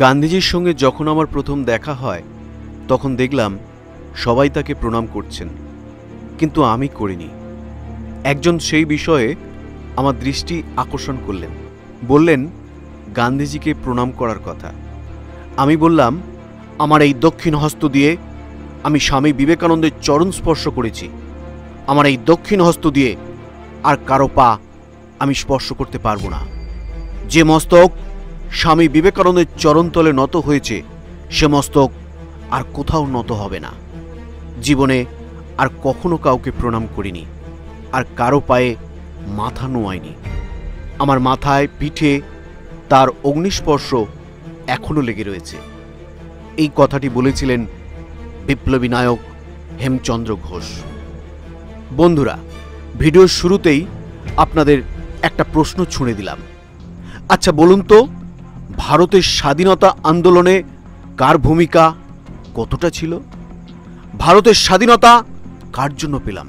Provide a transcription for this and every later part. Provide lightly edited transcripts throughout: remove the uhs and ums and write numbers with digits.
गांधीजीर संगे जखन आमार प्रथम देखा हय तखन देखलाम सबाई ताके प्रणाम करछेन किन्तु आमी करिनि। एकजन सेई विषये आमार दृष्टि आकर्षण करलेन, बोलेन गांधीजी के प्रणाम करार कथा। आमी बोल्लाम आमार एई दक्षिण हस्त दिये आमी स्वामी विवेकानंदेर चरण स्पर्श करेछि, आमार एई दक्षिण हस्त दिये आर कारो पा आमी स्पर्श करते पारबो ना। जे मस्तक स्वामी विवेकानंदेर चरणतले নত होयेछे से मस्तक आर कोथाओ नत होबे ना। जीवने आर कखनो काउके प्रणाम करिनि आर कारो पाये माथा नोयाइनि। आमार माथाय पीठे तार अग्निस्पर्श एखोनो लेगे रयेछे। एई कथाटी बोलेछिलेन विप्लबी नायक हेमचंद्र घोष। बंधुरा, भिडियो शुरूतेई आपनादेर एकटा प्रश्न छुड़े दिलाम। अच्छा बोलुन तो, भारतेर स्वाधीनता आंदोलने कार भूमिका कतटा छिलो? भारतेर स्वाधीनता कार जन्य पेलाम?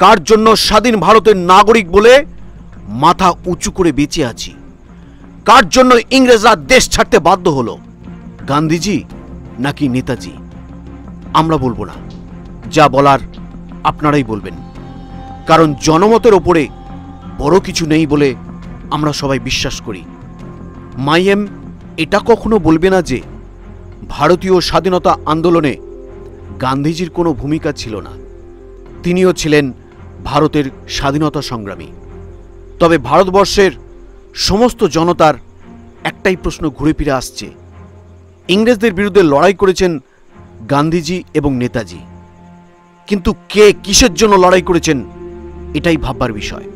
कार जन्य स्वाधीन भारतेर नागरिक बोले माथा उंचु करे बेঁচে आछि? कार जन्य इंग्रेजरा देश छाड़ते बाध्य हलो? गांधीजी नाकि नेताजी? आमरा बोलबो ना, जा बोलार आपनाराई बोलबेन, कारण जनमतेर उपरे बड़ो किछु नेই बोले आमरा सबाई विश्वास करी। माइएम एटा कखनो बोलबे ना जे भारतीय स्वाधीनता आंदोलने गांधीजीर कोनो भूमिका छिलो ना। तिनिও छिलेन भारतेर स्वाधीनता संग्रामी। तबे भारतवर्षेर समस्त जनतार एकटाई प्रश्न घुरे फिरे आसছে, इंग्रेजदेर बिरुद्धे लड़ाई करेছেন गांधीजी एवं नेताजी, किन्तु के किसेर जন্য लड़ाई कরেছেন এটাই ভাববার বিষয়।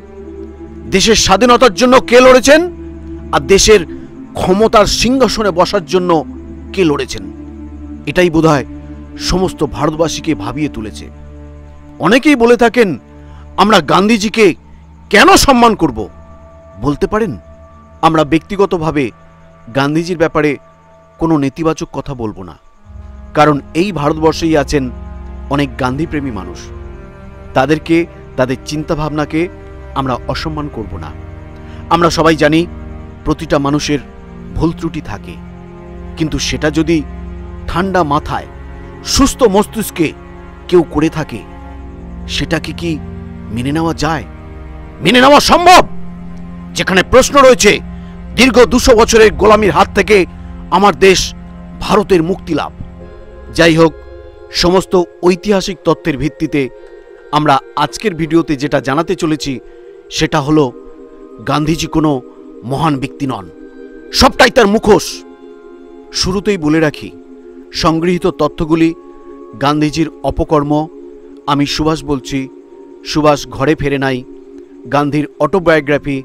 দেশের স্বাধীনতার জন্য কে লড়েছেন আর দেশের ক্ষমতার সিংহাসনে বসার জন্য কে লড়েছেন, এটাই বোধহয় সমস্ত ভারতবাসীকে ভাবিয়ে তুলেছে। অনেকেই বলে থাকেন আমরা গান্ধীজিকে কেন সম্মান করব। বলতে পারেন আমরা ব্যক্তিগতভাবে গান্ধীজির ব্যাপারে কোনো নেতিবাচক কথা বলবো না, কারণ এই ভারতবর্ষেই আছেন অনেক গান্ধীপ্রেমী মানুষ। তাদেরকে তাদের চিন্তা ভাবনাকে আমরা অসম্মান করব না। আমরা সবাই জানি প্রতিটা মানুষের ভুল ত্রুটি থাকে, কিন্তু সেটা যদি ঠান্ডা মাথায় সুস্থ মস্তিষ্কে কেউ করে থাকে সেটাকে কি মেনে নেওয়া যায়? মেনে নেওয়া সম্ভব? যেখানে প্রশ্ন রয়েছে দীর্ঘ 200 বছরের গোলামির হাত থেকে আমার দেশ ভারতের মুক্তি লাভ। যাই হোক, সমস্ত ঐতিহাসিক তথ্যের ভিত্তিতে আমরা আজকের ভিডিওতে যেটা জানাতে চলেছি সেটা হলো গান্ধীজি কোনো মহান ব্যক্তি নন, সবটাই তার মুখোশ। শুরুতেই বলে রাখি, সংগৃহীত তথ্যগুলি গান্ধীজির অপকর্ম। আমি সুভাষ বলছি, সুভাষ ঘরে ফেরে নাই, গান্ধীর autobiography,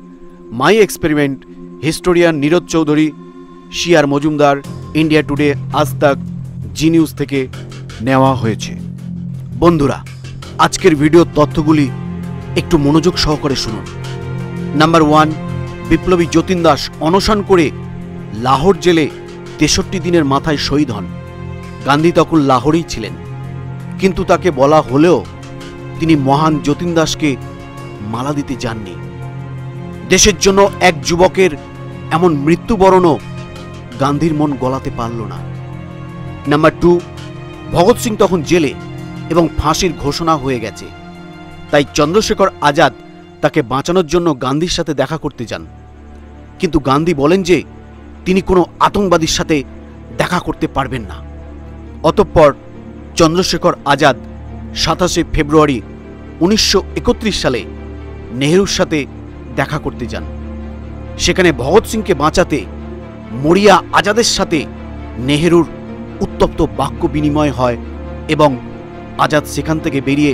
my experiment, historian Nirad Chaudhuri, C R Majumdar, India Today, Aaj Tak, G news থেকে নেওয়া হয়েছে। বন্ধুরা, আজকের ভিডিও তথ্যগুলি একটু মনোযোগ সহকারে শুনুন। নাম্বার ওয়ান, বিপ্লবী যতীন দাস অনশন করে লাহোর জেলে 63 দিনের মাথায় শহীদ হন। গান্ধী তখন লাহোরেই ছিলেন, কিন্তু তাকে বলা হলেও তিনি মহান যতীন দাসকে মালা দিতে যাননি। দেশের জন্য এক যুবকের এমন মৃত্যুবরণও গান্ধীর মন গলাতে পারল না। নাম্বার টু, ভগৎ সিং তখন জেলে এবং ফাঁসির ঘোষণা হয়ে গেছে, তাই চন্দ্রশেখর আজাদ তাকে বাঁচানোর জন্য গান্ধীর সাথে দেখা করতে যান, কিন্তু গান্ধী বলেন যে তিনি কোনো আতঙ্কবাদীর সাথে দেখা করতে পারবেন না। অতঃপর চন্দ্রশেখর আজাদ 27 ফেব্রুয়ারি 1931 সালে নেহরুর সাথে দেখা করতে যান। সেখানে ভগৎ সিংকে বাঁচাতে মরিয়া আজাদের সাথে নেহরুর উত্তপ্ত বাক্য বিনিময় হয় এবং আজাদ সেখান থেকে বেরিয়ে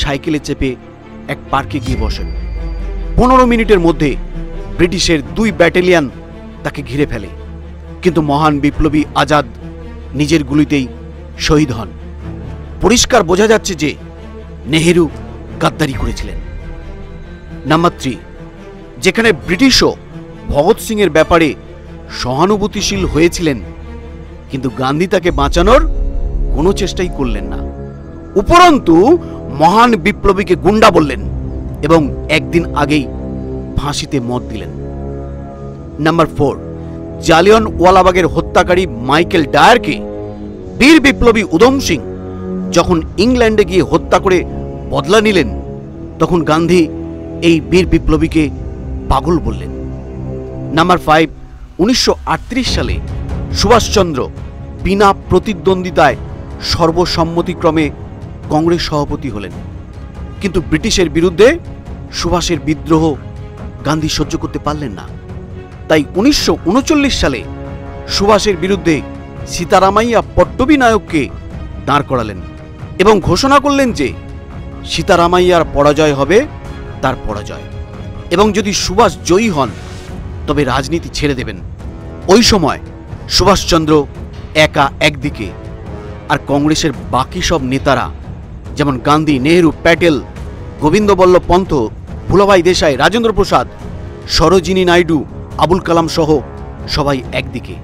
সাইকেলে চেপে এক পার্কে গিয়ে বসেন। 15 মিনিটের মধ্যে ব্রিটিশের 2 ব্যাটালিয়ন তাকে ঘিরে ফেলে, কিন্তু মহান বিপ্লবী আজাদ নিজের গুলিতেই শহীদ হন। পরিষ্কার বোঝা যাচ্ছে যে নেহেরু গাদ্দারি করেছিলেন। নাম্বার থ্রি, যেখানে ব্রিটিশও ভগৎ সিংয়ের ব্যাপারে সহানুভূতিশীল হয়েছিলেন, কিন্তু গান্ধী তাকে বাঁচানোর কোনো চেষ্টাই করলেন না, উপরন্তু মহান বিপ্লবীকে গুন্ডা বললেন এবং একদিন আগেই ফাঁসিতে মত দিলেন। নাম্বার ফোর, জালিয়ানওয়ালাবাগের হত্যাকারী মাইকেল ডায়ারকে বীর বিপ্লবী উদম সিং যখন ইংল্যান্ডে গিয়ে হত্যা করে বদলা নিলেন তখন গান্ধী এই বীর বিপ্লবীকে পাগল বললেন। নাম্বার 5, 1938 সালে সুভাষচন্দ্র বিনা প্রতিদ্বন্দ্বিতায় সর্বসম্মতিক্রমে কংগ্রেস সভাপতি হলেন, কিন্তু ব্রিটিশের বিরুদ্ধে সুভাষের বিদ্রোহ গান্ধী সহ্য করতে পারলেন না। তাই 1939 সালে সুভাষের বিরুদ্ধে সীতারামাইয়া পট্টবী নায়ককে দাঁড় করালেন এবং ঘোষণা করলেন যে সীতারামাইয়ার পরাজয় হবে তার পরাজয় এবং যদি সুভাষ জয়ী হন তবে রাজনীতি ছেড়ে দেবেন। ওই সময় সুভাষচন্দ্র একা একদিকে আর কংগ্রেসের বাকি সব নেতারা যেমন গান্ধী, নেহরু, প্যাটেল, গোবিন্দ বল্লভ পন্ত, ভুলাভাই দেশাই, রাজেন্দ্র প্রসাদ, সরোজিনী নাইডু, আবুল কালাম সহ সবাই একদিকে,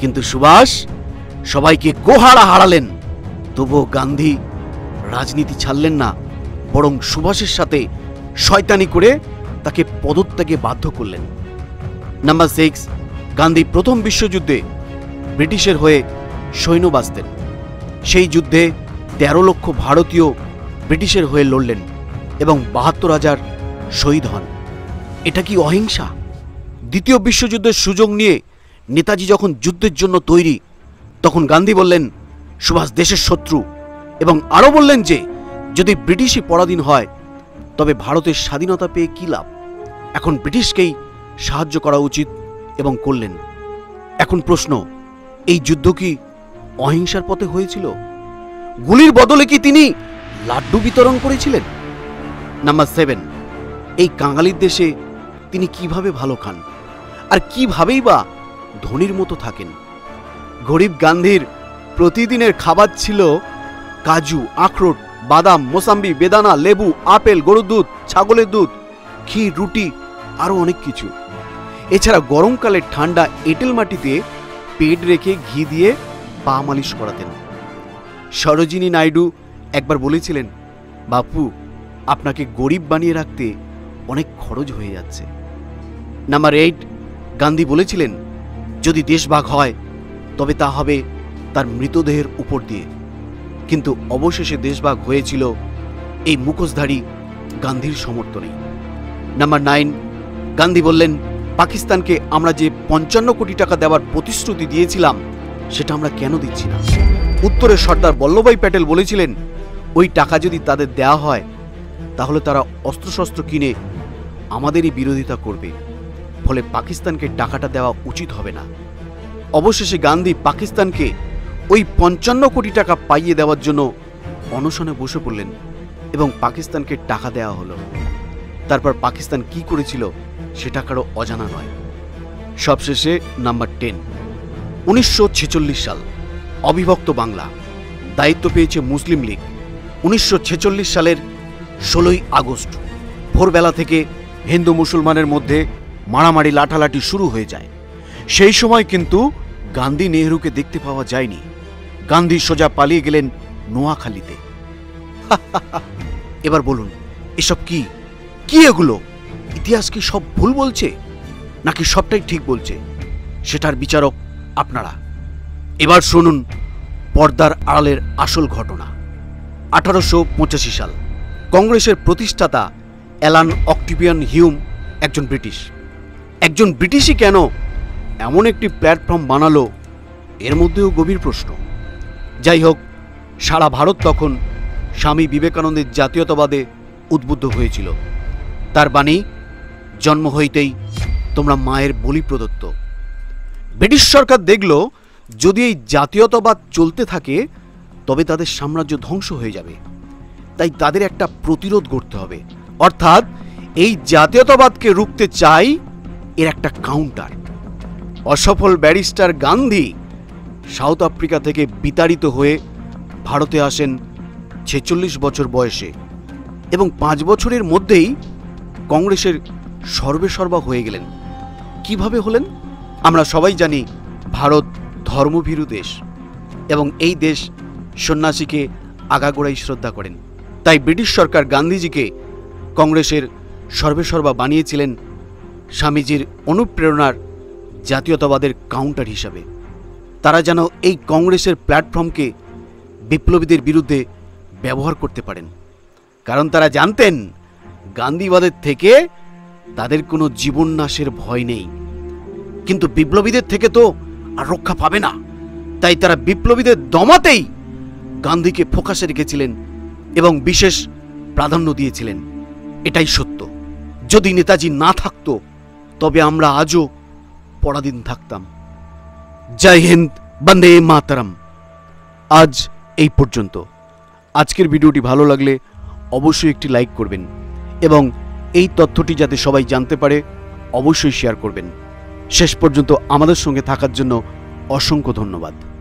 কিন্তু সুভাষ সবাইকে গোহারা হারালেন। তবুও গান্ধী রাজনীতি ছাড়লেন না, বরং সুভাষের সাথে শয়তানি করে তাকে পদত্যাগে বাধ্য করলেন। নাম্বার 6, গান্ধী প্রথম বিশ্বযুদ্ধে ব্রিটিশের হয়ে সৈন্য বাঁচতেন। সেই যুদ্ধে 13 লক্ষ ভারতীয় ব্রিটিশের হয়ে লড়লেন এবং 72,000 শহীদ হন। এটা কি অহিংসা? দ্বিতীয় বিশ্বযুদ্ধের সুযোগ নিয়ে নেতাজি যখন যুদ্ধের জন্য তৈরি তখন গান্ধী বললেন সুভাষ দেশের শত্রু এবং আরও বললেন যে যদি ব্রিটিশই পরাধীন হয় তবে ভারতের স্বাধীনতা পেয়ে কী লাভ, এখন ব্রিটিশকেই সাহায্য করা উচিত এবং করলেন। এখন প্রশ্ন, এই যুদ্ধ কি অহিংসার পথে হয়েছিল? গুলির বদলে কি তিনি লাড্ডু বিতরণ করেছিলেন? নাম্বার 7, এই কাঙালির দেশে তিনি কিভাবে ভালো খান আর কিভাবেই বা ধনীর মতো থাকেন? গরিব গান্ধীর প্রতিদিনের খাবার ছিল কাজু, আখরোট, বাদাম, মোসাম্বি, বেদানা, লেবু, আপেল, গরুর দুধ, ছাগলের দুধ, ক্ষীর, রুটি, আরও অনেক কিছু। এছাড়া গরমকালে ঠান্ডা এঁটেল মাটিতে পেট রেখে ঘি দিয়ে পা মালিশ করাতেন। সরোজিনী নাইডু একবার বলেছিলেন, বাপু আপনাকে গরিব বানিয়ে রাখতে অনেক খরচ হয়ে যাচ্ছে। নাম্বার 8, গান্ধী বলেছিলেন যদি দেশভাগ হয় তবে তা হবে তার মৃতদেহের উপর দিয়ে, কিন্তু অবশেষে দেশভাগ হয়েছিল এই মুখোশধারী গান্ধীর সমর্থনে। নাম্বার 9, গান্ধী বললেন পাকিস্তানকে আমরা যে 55 কোটি টাকা দেওয়ার প্রতিশ্রুতি দিয়েছিলাম সেটা আমরা কেন দিচ্ছি না? উত্তরে সর্দার বল্লভভাই প্যাটেল বলেছিলেন ওই টাকা যদি তাদের দেওয়া হয় তাহলে তারা অস্ত্রশস্ত্র কিনে আমাদেরই বিরোধিতা করবে, ফলে পাকিস্তানকে টাকাটা দেওয়া উচিত হবে না। অবশেষে গান্ধী পাকিস্তানকে ওই 55 কোটি টাকা পাইয়ে দেওয়ার জন্য অনশনে বসে পড়লেন এবং পাকিস্তানকে টাকা দেওয়া হলো। তারপর পাকিস্তান কি করেছিল সেটা কারো অজানা নয়। সবশেষে নাম্বার 10, 1946 সাল অবিভক্ত বাংলা, দায়িত্ব পেয়েছে মুসলিম লীগ। 1946 সালের 16ই আগস্ট ভোরবেলা থেকে হিন্দু মুসলমানের মধ্যে মারামারি লাঠালাঠি শুরু হয়ে যায়। সেই সময় কিন্তু গান্ধী নেহরুকে দেখতে পাওয়া যায়নি, গান্ধী সোজা পালিয়ে গেলেন নোয়াখালীতে। এবার বলুন এসব কি কি এগুলো ইতিহাস কি সব ভুল বলছে নাকি সবটাই ঠিক বলছে? সেটার বিচারক আপনারা। এবার শুনুন পর্দার আড়ালের আসল ঘটনা। 1885 সাল কংগ্রেসের প্রতিষ্ঠাতা অ্যালান অক্টিভিয়ান হিউম একজন ব্রিটিশ। একজন ব্রিটিশই কেন এমন একটি প্ল্যাটফর্ম বানালো এর মধ্যেও গভীর প্রশ্ন। যাই হোক, সারা ভারত তখন স্বামী বিবেকানন্দের জাতীয়তাবাদে উদ্বুদ্ধ হয়েছিল। তার বাণী, জন্ম হইতেই তোমরা মায়ের বলি প্রদত্ত। ব্রিটিশ সরকার দেখল যদি এই জাতীয়তাবাদ চলতে থাকে তবে তাদের সাম্রাজ্য ধ্বংস হয়ে যাবে, তাই তাদের একটা প্রতিরোধ করতে হবে, অর্থাৎ এই জাতীয়তাবাদকে রুখতে চাই এর একটা কাউন্টার। অসফল ব্যারিস্টার গান্ধী সাউথ আফ্রিকা থেকে বিতাড়িত হয়ে ভারতে আসেন 46 বছর বয়সে এবং 5 বছরের মধ্যেই কংগ্রেসের সর্বেসর্বা হয়ে গেলেন। কিভাবে হলেন? আমরা সবাই জানি ভারত ধর্মভীরু দেশ এবং এই দেশ সন্ন্যাসীকে আগাগোড়াই শ্রদ্ধা করেন, তাই ব্রিটিশ সরকার গান্ধীজিকে কংগ্রেসের সর্বেসর্বা বানিয়েছিলেন। স্বামীজির অনুপ্রেরণার জাতীয়তাবাদের কাউন্টার হিসাবে। তারা যেন এই কংগ্রেসের প্ল্যাটফর্মকে বিপ্লবীদের বিরুদ্ধে ব্যবহার করতে পারেন, কারণ তারা জানতেন গান্ধীবাদের থেকে তাদের কোনো জীবননাশের ভয় নেই, কিন্তু বিপ্লবীদের থেকে তো আর রক্ষা পাবে না। তাই তারা বিপ্লবীদের দমাতেই গান্ধীকে ফোকাসে রেখেছিলেন এবং বিশেষ প্রাধান্য দিয়েছিলেন। এটাই সত্য। যদি নেতাজি না থাকতো তবে আমরা আজও পরাধীন থাকতাম। জয় হিন্দ, বন্দে মাতরম। আজ এই পর্যন্ত। আজকের ভিডিওটি ভালো লাগলে অবশ্যই একটি লাইক করবেন এবং এই তথ্যটি যাতে সবাই জানতে পারে অবশ্যই শেয়ার করবেন। শেষ পর্যন্ত আমাদের সঙ্গে থাকার জন্য অসংখ্য ধন্যবাদ।